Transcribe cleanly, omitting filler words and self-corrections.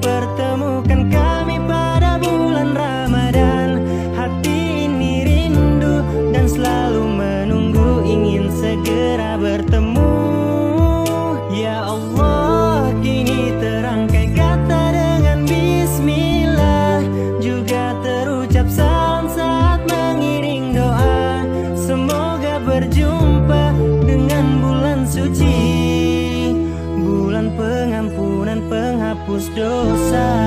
pertemukan kami pada bulan Ramadan. Hati ini rindu dan selalu menunggu, ingin segera bertemu. Ya Allah, kini terangkai kata dengan bismillah, juga terucap salam saat mengiring doa. Semoga berjumpa dengan bulan suci, bulan pengampunan, penghapus dosa.